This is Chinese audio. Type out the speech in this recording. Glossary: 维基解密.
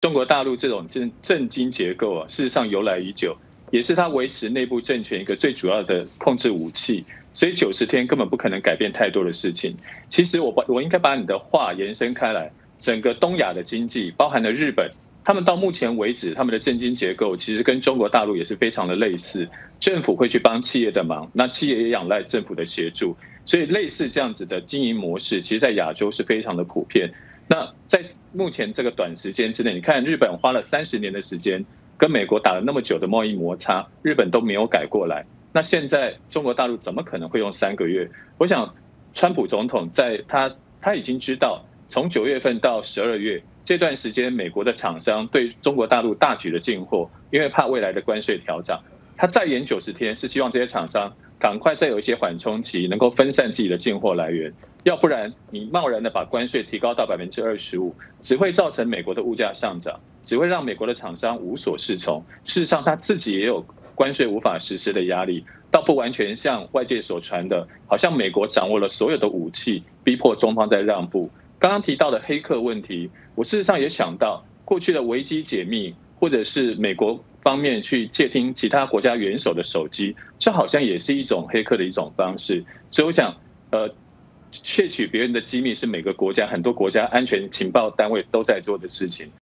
中国大陆这种政经结构啊，事实上由来已久，也是它维持内部政权一个最主要的控制武器。所以90天根本不可能改变太多的事情。其实我应该把你的话延伸开来，整个东亚的经济，包含了日本。 他们到目前为止，他们的政经结构其实跟中国大陆也是非常的类似，政府会去帮企业的忙，那企业也仰赖政府的协助，所以类似这样子的经营模式，其实在亚洲是非常的普遍。那在目前这个短时间之内，你看日本花了30年的时间跟美国打了那么久的贸易摩擦，日本都没有改过来，那现在中国大陆怎么可能会用3个月？我想，川普总统在他已经知道，从9月份到12月。 这段时间，美国的厂商对中国大陆大举的进货，因为怕未来的关税调涨。他再延90天，是希望这些厂商赶快再有一些缓冲期，能够分散自己的进货来源。要不然，你贸然的把关税提高到 25%， 只会造成美国的物价上涨，只会让美国的厂商无所适从。事实上，他自己也有关税无法实施的压力，倒不完全像外界所传的，好像美国掌握了所有的武器，逼迫中方在让步。 刚刚提到的黑客问题，我事实上也想到过去的维基解密，或者是美国方面去窃听其他国家元首的手机，这好像也是一种黑客的一种方式。所以我想，窃取别人的机密是每个国家、很多国家安全情报单位都在做的事情。